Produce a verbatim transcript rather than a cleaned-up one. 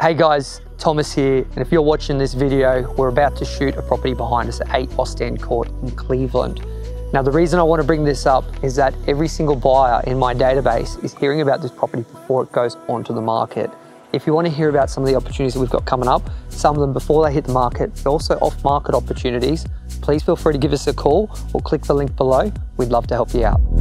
Hey guys, Tomas here, and if you're watching this video, we're about to shoot a property behind us at eight Ostend Court in Cleveland. Now the reason I want to bring this up is that every single buyer in my database is hearing about this property before it goes onto the market. If you want to hear about some of the opportunities that we've got coming up, some of them before they hit the market, but also off-market opportunities, please feel free to give us a call or click the link below. We'd love to help you out.